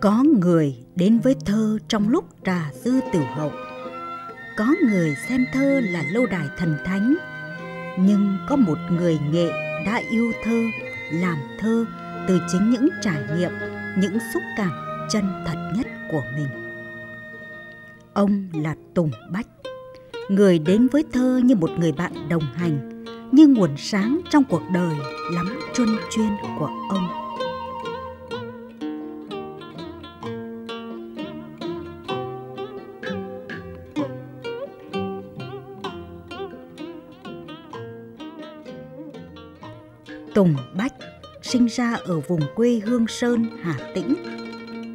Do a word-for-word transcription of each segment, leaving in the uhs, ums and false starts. Có người đến với thơ trong lúc trà dư tửu hậu, có người xem thơ là lâu đài thần thánh, nhưng có một người nghệ đã yêu thơ, làm thơ từ chính những trải nghiệm, những xúc cảm chân thật nhất của mình. Ông là Tùng Bách, người đến với thơ như một người bạn đồng hành, như nguồn sáng trong cuộc đời lắm truân chuyên của ông. Tùng Bách sinh ra ở vùng quê Hương Sơn, Hà Tĩnh.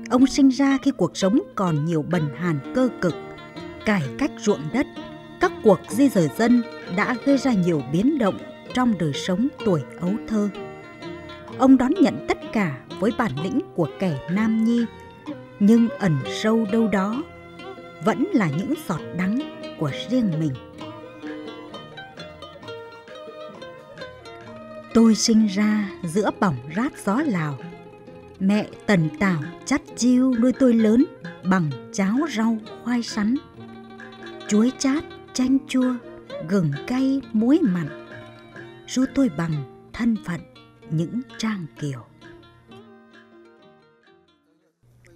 Ông sinh ra khi cuộc sống còn nhiều bần hàn cơ cực, cải cách ruộng đất, các cuộc di dời dân đã gây ra nhiều biến động trong đời sống tuổi ấu thơ. Ông đón nhận tất cả với bản lĩnh của kẻ nam nhi, nhưng ẩn sâu đâu đó vẫn là những giọt đắng của riêng mình. Tôi sinh ra giữa bỏng rát gió Lào, mẹ tần tảo chắt chiu nuôi tôi lớn bằng cháo rau khoai sắn, chuối chát, chanh chua, gừng cay, muối mặn, ru tôi bằng thân phận những Trang Kiều.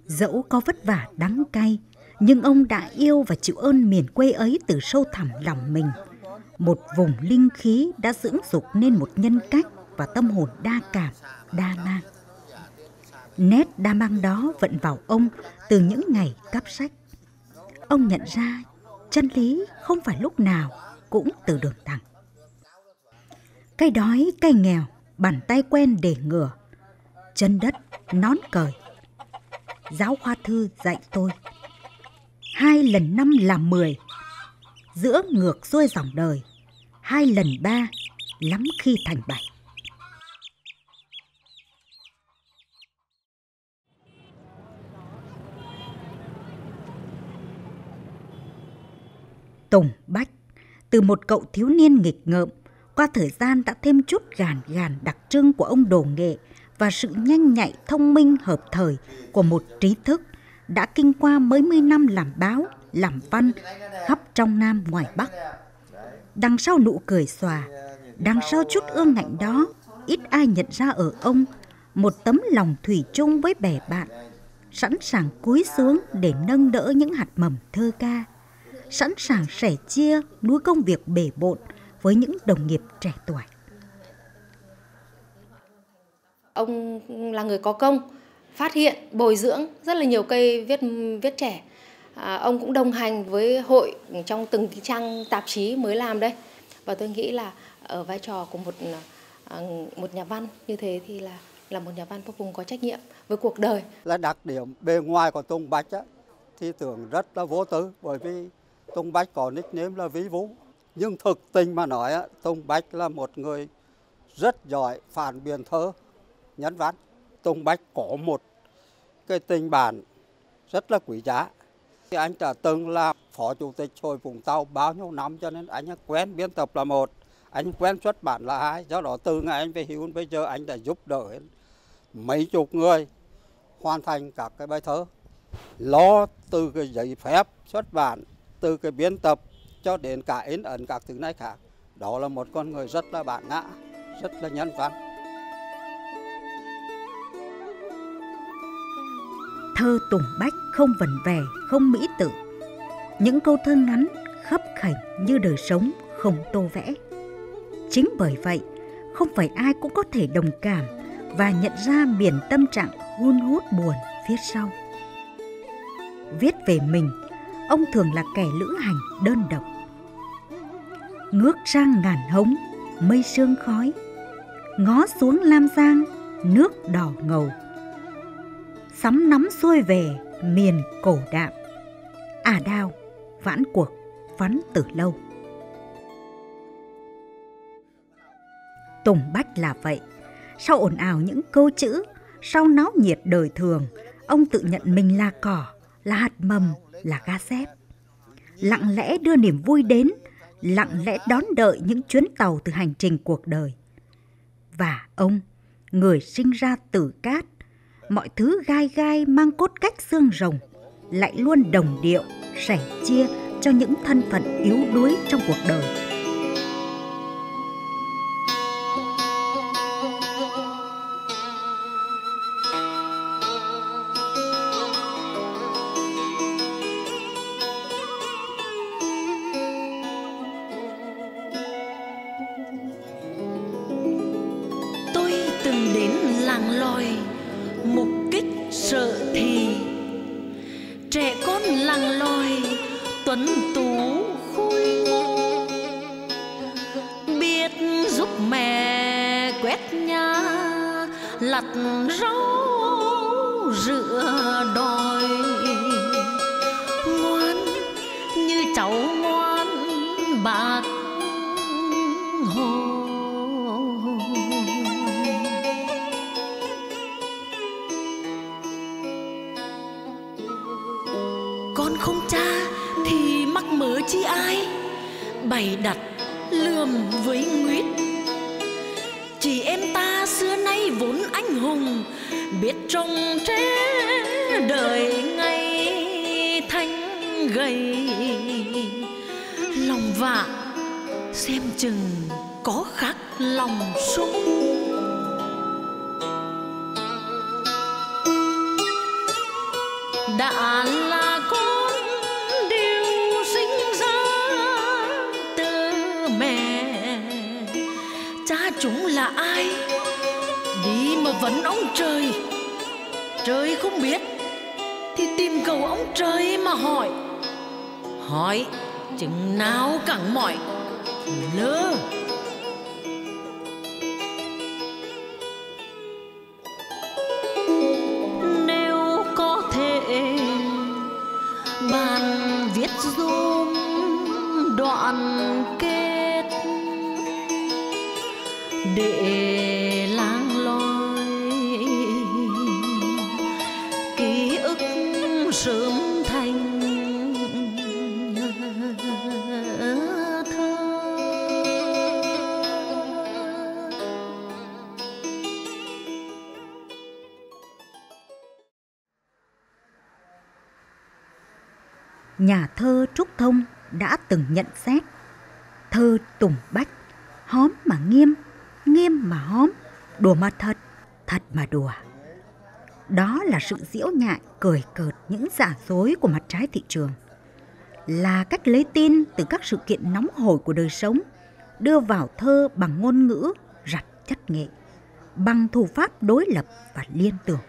Dẫu có vất vả đắng cay, nhưng ông đã yêu và chịu ơn miền quê ấy từ sâu thẳm lòng mình. Một vùng linh khí đã dưỡng dục nên một nhân cách và tâm hồn đa cảm, đa mang. Nét đa mang đó vận vào ông từ những ngày cắp sách. Ông nhận ra chân lý không phải lúc nào cũng từ đường thẳng. Cái đói, cái nghèo, bàn tay quen để ngửa, chân đất, nón cởi. Giáo khoa thư dạy tôi, hai lần năm là mười. Giữa ngược xuôi dòng đời, hai lần ba, lắm khi thành bảy. Tùng Bách, từ một cậu thiếu niên nghịch ngợm, qua thời gian đã thêm chút gàn gàn đặc trưng của ông đồ nghệ và sự nhanh nhạy thông minh hợp thời của một trí thức đã kinh qua mấy mươi năm làm báo, làm văn khắp trong Nam ngoài Bắc. Đằng sau nụ cười xòa, đằng sau chút ương ngạnh đó, ít ai nhận ra ở ông một tấm lòng thủy chung với bè bạn, sẵn sàng cúi xuống để nâng đỡ những hạt mầm thơ ca, sẵn sàng sẻ chia núi công việc bề bộn với những đồng nghiệp trẻ tuổi. Ông là người có công, phát hiện, bồi dưỡng rất là nhiều cây viết viết trẻ. À, ông cũng đồng hành với hội trong từng cái trang tạp chí mới làm đây. Và tôi nghĩ là ở vai trò của một một nhà văn như thế thì là là một nhà văn vô cùng có trách nhiệm với cuộc đời. Là đặc điểm bề ngoài của Tùng Bách á, thì tưởng rất là vô tư, bởi vì Tùng Bách có nickname là Vĩ Vũ. Nhưng thực tình mà nói á, Tùng Bách là một người rất giỏi phản biện thơ, nhân văn. Tùng Bách có một cái tình bạn rất là quý giá. Thì anh đã từng là phó chủ tịch hội Vũng Tàu bao nhiêu năm, cho nên anh quen biên tập là một, anh quen xuất bản là hai. Do đó từ ngày anh về hưu bây giờ anh đã giúp đỡ mấy chục người hoàn thành các cái bài thơ. Lo từ cái giấy phép xuất bản, từ cái biên tập cho đến cả in ấn các thứ này khác. Đó là một con người rất là bản ngã, rất là nhân văn. Thơ Tùng Bách không vần vẻ, không mỹ tự. Những câu thơ ngắn, khấp khảnh như đời sống, không tô vẽ. Chính bởi vậy, không phải ai cũng có thể đồng cảm và nhận ra biển tâm trạng hun hút buồn phía sau. Viết về mình, ông thường là kẻ lữ hành đơn độc. Ngước sang ngàn hống, mây sương khói, ngó xuống Lam Giang, nước đỏ ngầu. Sắm nắm xuôi về miền cổ đạm, ả đào vãn cuộc vắn từ lâu. Tùng Bách là vậy. Sau ồn ào những câu chữ, sau náo nhiệt đời thường, ông tự nhận mình là cỏ, là hạt mầm, là ga sét, lặng lẽ đưa niềm vui đến, lặng lẽ đón đợi những chuyến tàu từ hành trình cuộc đời. Và ông, người sinh ra từ cát, mọi thứ gai gai mang cốt cách xương rồng lại luôn đồng điệu, sẻ chia cho những thân phận yếu đuối trong cuộc đời. Nhà thơ Trúc Thông đã từng nhận xét: thơ Tùng Bách hóm mà nghiêm, nghiêm mà hóm, đùa mà thật, thật mà đùa. Đó là sự diễu nhại cười cợt những giả dối của mặt trái thị trường, là cách lấy tin từ các sự kiện nóng hổi của đời sống đưa vào thơ bằng ngôn ngữ rặt chất nghệ, bằng thủ pháp đối lập và liên tưởng.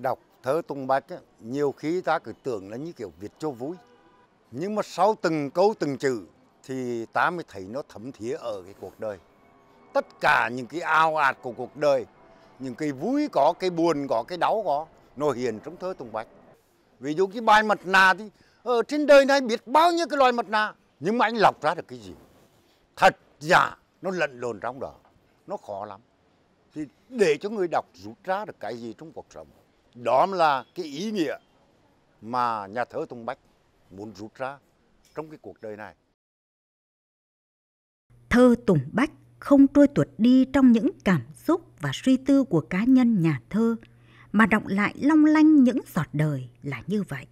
Đọc thơ Tùng Bách á, nhiều khi ta cứ tưởng là như kiểu viết cho vui, nhưng mà sau từng câu từng chữ thì ta mới thấy nó thấm thía ở cái cuộc đời. Tất cả những cái ao ạt của cuộc đời, những cái vui có, cái buồn có, cái đau có, nó hiện trong thơ Tùng Bách. Ví dụ cái bài mặt nạ thì ở trên đời này biết bao nhiêu cái loài mặt nạ, nhưng mà anh lọc ra được cái gì? Thật giả nó lẫn lộn trong đó, nó khó lắm. Thì để cho người đọc rút ra được cái gì trong cuộc sống, đó là cái ý nghĩa mà nhà thơ Tùng Bách muốn rút ra trong cái cuộc đời này. Thơ Tùng Bách không trôi tuột đi trong những cảm xúc và suy tư của cá nhân nhà thơ, mà đọng lại long lanh những giọt đời là như vậy.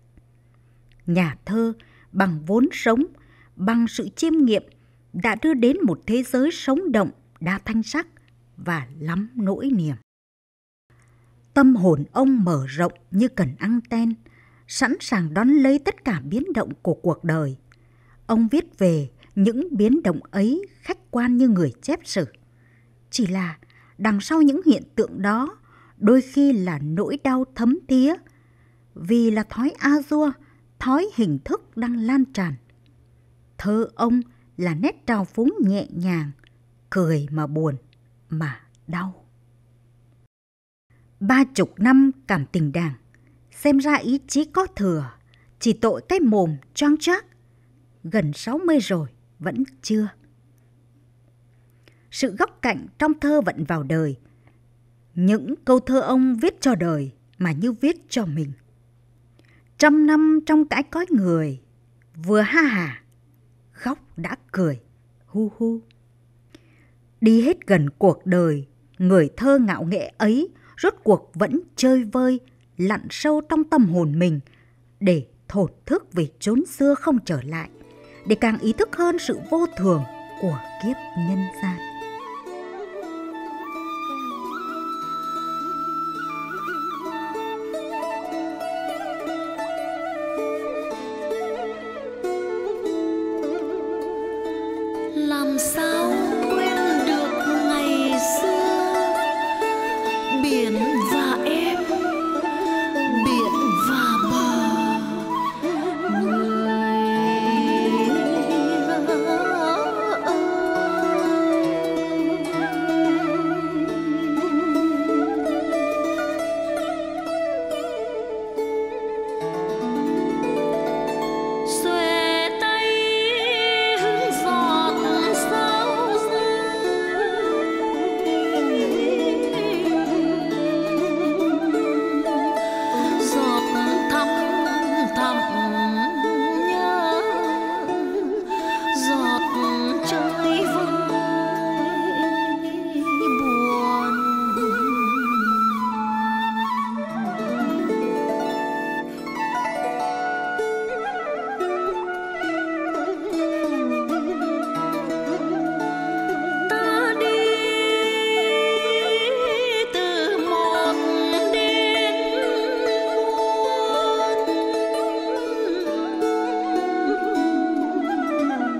Nhà thơ bằng vốn sống, bằng sự chiêm nghiệm đã đưa đến một thế giới sống động, đa thanh sắc và lắm nỗi niềm. Tâm hồn ông mở rộng như cần anten, sẵn sàng đón lấy tất cả biến động của cuộc đời. Ông viết về những biến động ấy khách quan như người chép sử. Chỉ là đằng sau những hiện tượng đó đôi khi là nỗi đau thấm thía, vì là thói a dua, thói hình thức đang lan tràn. Thơ ông là nét trào phúng nhẹ nhàng, cười mà buồn, mà đau. Ba chục năm cảm tình Đảng, xem ra ý chí có thừa, chỉ tội cái mồm choang choác. Gần sáu mươi rồi vẫn chưa. Sự góc cạnh trong thơ vận vào đời. Những câu thơ ông viết cho đời mà như viết cho mình. Trăm năm trong cái cõi người, vừa ha hả, khóc đã cười, hu hu. Đi hết gần cuộc đời, người thơ ngạo nghễ ấy rốt cuộc vẫn chơi vơi, lặn sâu trong tâm hồn mình để thổn thức về chốn xưa không trở lại, để càng ý thức hơn sự vô thường của kiếp nhân gian. Làm sao quên được ngày xưa, biển và em, biển và bờ, người ơi. Xuê tay hứng giọt sao giọt thăm thầm nhớ, giọt chơi vơi buồn. Ta đi từ một đến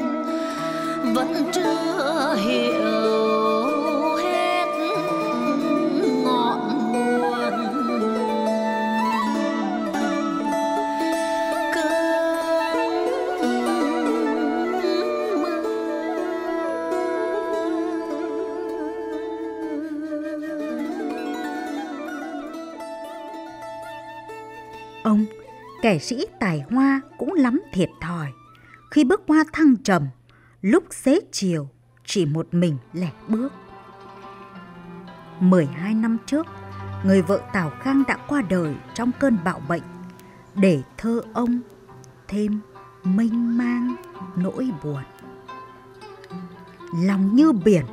muôn, vẫn chưa hiểu hết ngọn nguồn. Cơn mưa. Ông, kẻ sĩ tài hoa cũng lắm thiệt thòi. Khi bước qua thăng trầm, lúc xế chiều, chỉ một mình lẻ bước. mười hai năm trước, người vợ Tào Khang đã qua đời trong cơn bạo bệnh, để thơ ông thêm mênh mang nỗi buồn. Lòng như biển,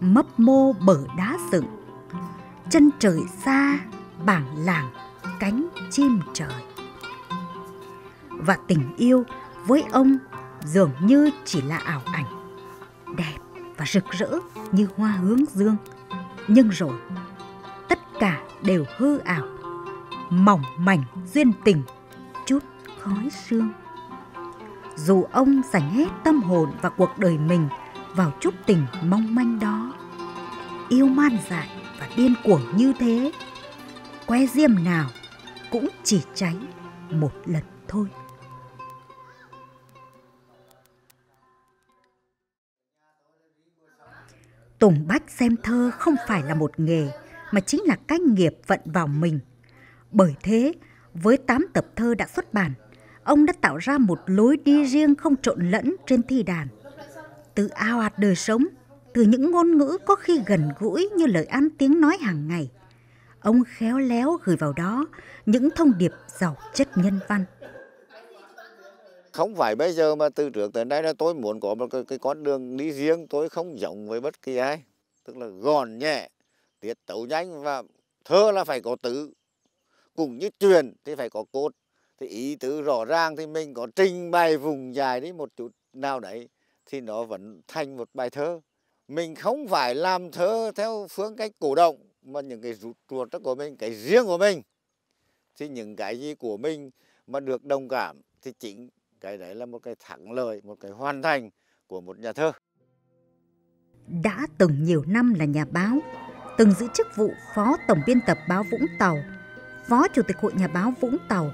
mấp mô bờ đá dựng, chân trời xa, bảng làng, cánh chim trời. Và tình yêu với ông dường như chỉ là ảo ảnh, đẹp và rực rỡ như hoa hướng dương. Nhưng rồi, tất cả đều hư ảo, mỏng mảnh duyên tình, chút khói sương. Dù ông dành hết tâm hồn và cuộc đời mình vào chút tình mong manh đó, yêu man dại và điên cuồng như thế, que diêm nào cũng chỉ cháy một lần thôi. Tùng Bách xem thơ không phải là một nghề, mà chính là cách nghiệp vận vào mình. Bởi thế, với tám tập thơ đã xuất bản, ông đã tạo ra một lối đi riêng không trộn lẫn trên thi đàn. Từ ao ạt đời sống, từ những ngôn ngữ có khi gần gũi như lời ăn tiếng nói hàng ngày, ông khéo léo gửi vào đó những thông điệp giàu chất nhân văn. Không phải bây giờ mà từ trước tới nay là tôi muốn có một cái, cái con đường đi riêng, tôi không giống với bất kỳ ai. Tức là gọn nhẹ, tiết tấu nhanh, và thơ là phải có tứ. Cũng như truyền thì phải có cốt. Thì ý tứ rõ ràng thì mình có trình bày vùng dài đi một chút nào đấy thì nó vẫn thành một bài thơ. Mình không phải làm thơ theo phương cách cổ động, mà những cái rút ruột của mình, cái riêng của mình. Thì những cái gì của mình mà được đồng cảm thì chính cái đấy là một cái thắng lợi, một cái hoàn thành của một nhà thơ. Đã từng nhiều năm là nhà báo, từng giữ chức vụ phó tổng biên tập báo Vũng Tàu, phó chủ tịch hội nhà báo Vũng Tàu.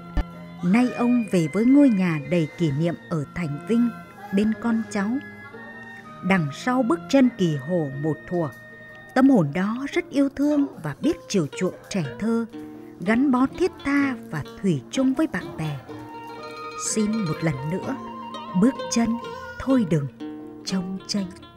Nay ông về với ngôi nhà đầy kỷ niệm ở thành Vinh bên con cháu. Đằng sau bước chân kỳ hồ một thuở, tâm hồn đó rất yêu thương và biết chiều chuộng trẻ thơ, gắn bó thiết tha và thủy chung với bạn bè. Xin một lần nữa, bước chân thôi đừng trông chênh.